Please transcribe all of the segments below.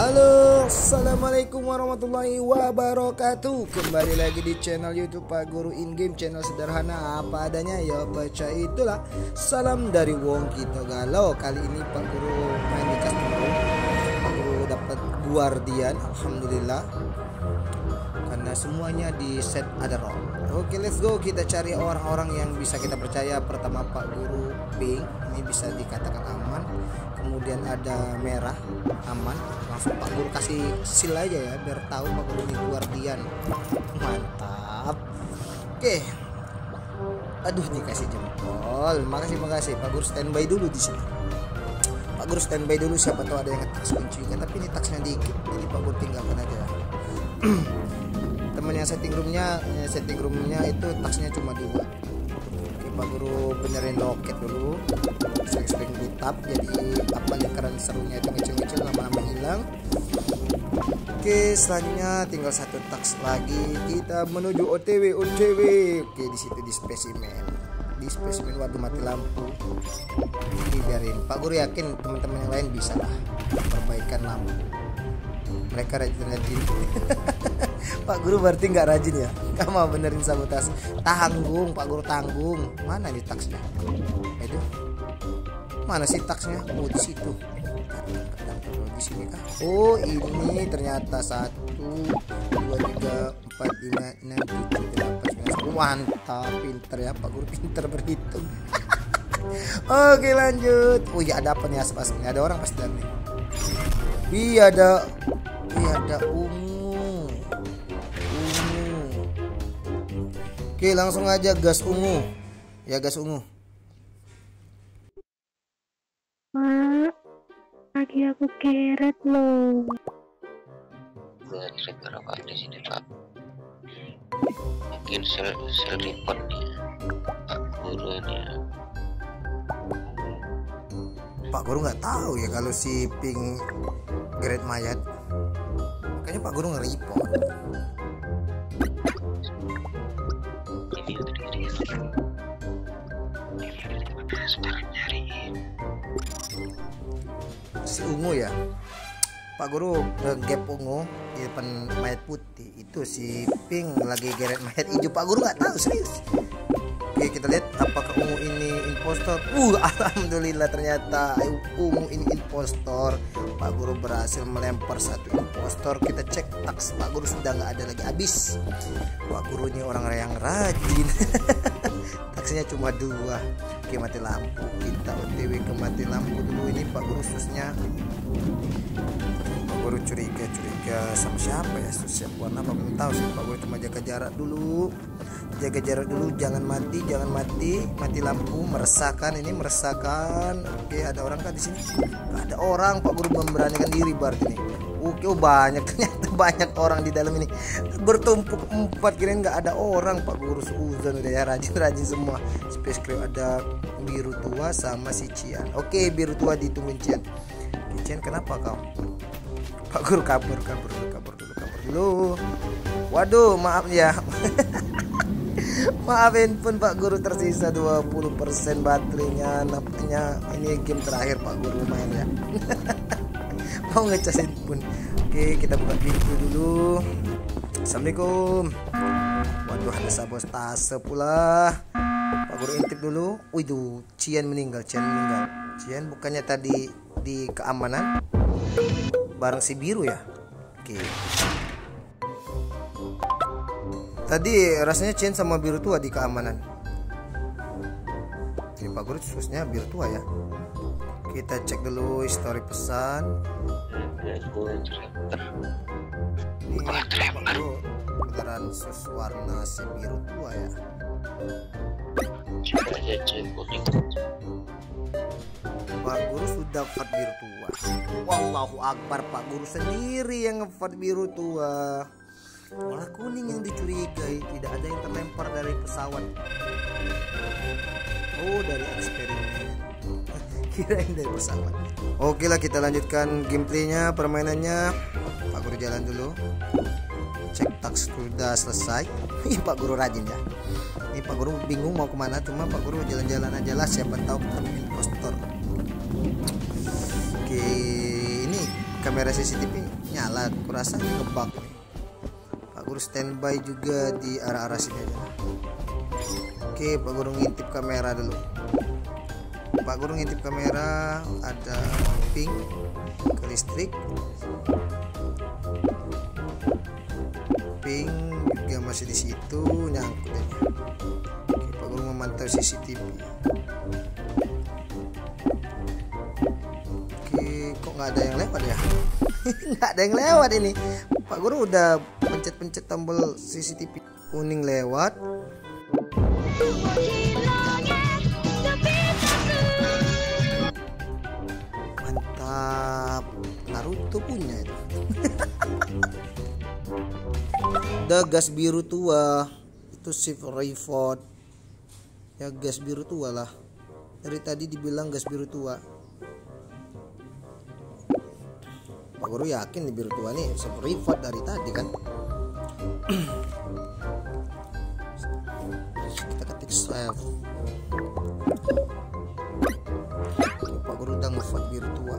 Halo, assalamualaikum warahmatullahi wabarakatuh. Kembali lagi di channel YouTube PakGuru In Game, channel sederhana apa adanya ya, baca itulah. Salam dari Wong Kita Galau. Kali ini PakGuru main di kasino. PakGuru dapat Guardian, alhamdulillah. Karena semuanya di set ada rock. Oke, let's go. Kita cari orang-orang yang bisa kita percaya. Pertama PakGuru pink, ini bisa dikatakan aman. Kemudian ada merah, aman. Langsung PakGuru kasih seal aja ya, biar tahu PakGuru ini Guardian. Mantap. Oke. Aduh, dikasih jempol. Makasih. PakGuru standby dulu di sini. PakGuru standby dulu, siapa tahu ada yang ngetas kunci kan, tapi ini taksnya dikit. Jadi PakGuru tinggalkan aja. Temen yang setting roomnya itu taksnya cuma 2. PakGuru benerin loket dulu, sering ditap jadi apa lingkaran serunya itu kecil-kecil lama-lama hilang. Oke, selanjutnya tinggal 1 task lagi, kita menuju OTW. Oke, di situ di spesimen waduh mati lampu, dibiarin. PakGuru yakin teman-teman yang lain bisa lah perbaikan lampu, mereka rajin. PakGuru berarti nggak rajin ya? Kamu mau benerin sabotase? Tanggung, PakGuru tanggung. Mana nih taksnya? Aduh, mana sih taksnya? Oh, di situ. Di sini kah? Oh, ini ternyata 1, 2, 3, 4, 5, 6, 7, 8, 9, 10. Mantap, pinter ya PakGuru, pinter berhitung. Oke, lanjut. Oh ya, ada apa nih aspas ini? Ada orang pasti nih. Iya ada ungu. Oke, langsung aja gas ungu. Ya, gas ungu. Mak, lagi aku keret loh. Gue trigger apa di sini, Pak? Mungkin sel report nih. Pak Guru nggak tahu ya kalau si pink grade mayat, makanya PakGuru nge-report. Si ungu ya, PakGuru nge-gap ungu di depan mayat putih itu, si pink lagi geret mayat hijau. PakGuru nggak tahu, serius. Oke, kita lihat apakah ungu ini impostor. Alhamdulillah, ternyata ungu ini impostor. PakGuru berhasil melempar 1 impostor. Kita cek taks PakGuru sudah nggak ada lagi, habis. PakGuru ini orang yang rajin. Taksnya cuma 2. Oke, mati lampu. Kita OTW ke mati lampu dulu. Ini PakGuru susnya. PakGuru curiga sama siapa ya? Sus siapa warna apa belum tahu sih. PakGuru cuma jaga jarak dulu, jangan mati lampu, meresahkan. Oke, ada orang kan di sini? Gak ada orang. PakGuru memberanikan diri berarti nih. Oke, banyak, ternyata banyak orang di dalam ini, bertumpuk 4. Kirain nggak ada orang. PakGuru seuzon udah ya, rajin semua. Space crew ada biru tua sama si Cian. Oke, biru tua ditungguin Cian. Kenapa kau? PakGuru kabur dulu. Waduh, maaf ya. Maaf, handphone PakGuru tersisa 20% baterainya. Nampaknya ini game terakhir PakGuru main ya. Mau ngecas handphone. Oke, kita buka pintu dulu. Assalamualaikum. Waduh, ada sabotase pula. PakGuru intip dulu. Waduh, Cian meninggal. Cian bukannya tadi di keamanan bareng si biru ya? Oke. Tadi rasanya Cian sama biru tua di keamanan. Ini PakGuru khususnya biru tua ya. Kita cek dulu histori pesan. Ini PakGuru beneran sus warna si biru tua ya. PakGuru sudah ngevote biru tua. Wallahu akbar, PakGuru sendiri yang ngevote biru tua. Warna kuning yang dicurigai, tidak ada yang terlempar dari pesawat. Oh, dari eksperimen. Kirain dari pesawat. Oke lah, kita lanjutkan gameplaynya, permainannya. PakGuru jalan dulu. Cek taks sudah selesai. Ih, PakGuru rajin ya. Ini PakGuru bingung mau kemana, cuma PakGuru jalan-jalan aja lah, siapa tahu ketemu impostor. Oke, ini kamera CCTV nyala. Kurasa ngebug nih. Pak Guru standby juga di arah-arah sini aja. Oke, Pak Guru ngintip kamera dulu. Pak Guru ngintip kamera, ada ping ke listrik. Ping juga masih di situ, nyangkut aja. Oke, Pak Guru memantau CCTV. Kok nggak ada yang lewat ya? Nggak ada yang lewat ini. Pak Guru udah pencet-pencet tombol CCTV. Kuning lewat. Mantap. Naruto punya itu. Udah gas biru tua. Itu shift reward. Ya gas biru tua lah. Dari tadi dibilang gas biru tua. Pak Guru yakin di biru tua nih save dari tadi kan. Kita ketik save. Pak Guru udah nge-vote biru tua.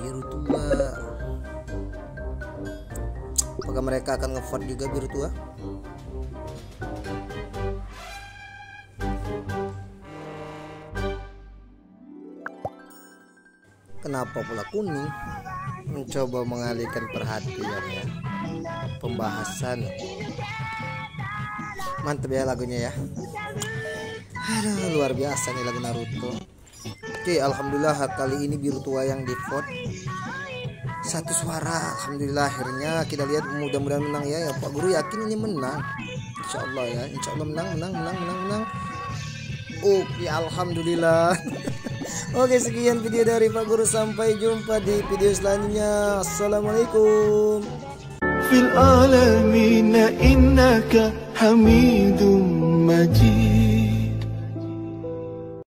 Biru tua. Apakah mereka akan nge-vote juga biru tua? Kenapa pula kuning? Mencoba mengalihkan perhatiannya. Pembahasan. Mantap ya lagunya ya. Aduh, luar biasa nih lagu Naruto. Oke, alhamdulillah kali ini biru tua yang di-vote. Satu suara, alhamdulillah akhirnya kita lihat, mudah-mudahan menang ya. Pak Guru yakin ini menang. Insyaallah ya, insyaallah menang. Oke, alhamdulillah. Oke, sekian video dari Pak Guru. Sampai jumpa di video selanjutnya. Assalamualaikum. Fil alamina innaka hamidum majid.